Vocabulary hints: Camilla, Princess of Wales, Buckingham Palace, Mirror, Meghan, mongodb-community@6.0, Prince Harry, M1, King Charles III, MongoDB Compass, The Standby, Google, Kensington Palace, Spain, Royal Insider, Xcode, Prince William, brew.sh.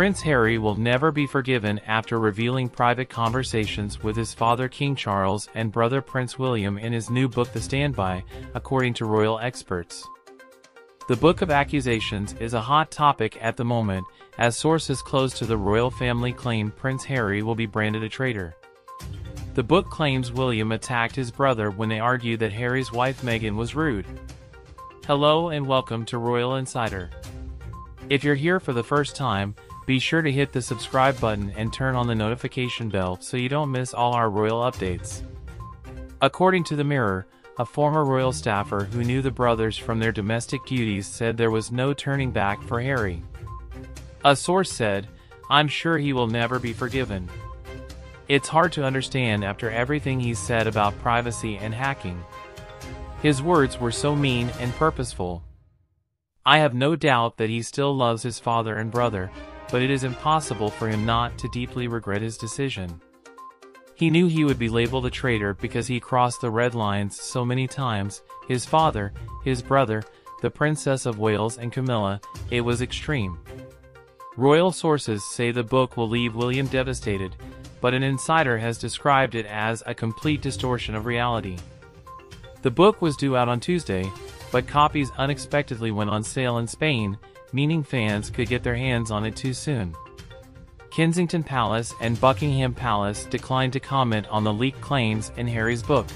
Prince Harry will never be forgiven after revealing private conversations with his father King Charles and brother Prince William in his new book The Standby, according to royal experts. The Book of Accusations is a hot topic at the moment, as sources close to the royal family claim Prince Harry will be branded a traitor. The book claims William attacked his brother when they argued that Harry's wife Meghan was rude. Hello and welcome to Royal Insider. If you're here for the first time, be sure to hit the subscribe button and turn on the notification bell so you don't miss all our royal updates. According to the Mirror, a former royal staffer who knew the brothers from their domestic duties said there was no turning back for Harry. A source said, "I'm sure he will never be forgiven. It's hard to understand after everything he's said about privacy and hacking. His words were so mean and purposeful. I have no doubt that he still loves his father and brother, but it is impossible for him not to deeply regret his decision. He knew he would be labeled a traitor because he crossed the red lines so many times, his father, his brother, the Princess of Wales and Camilla, it was extreme." Royal sources say the book will leave William devastated, but an insider has described it as a complete distortion of reality. The book was due out on Tuesday, but copies unexpectedly went on sale in Spain, meaning fans could get their hands on it too soon. Kensington Palace and Buckingham Palace declined to comment on the leaked claims in Harry's book.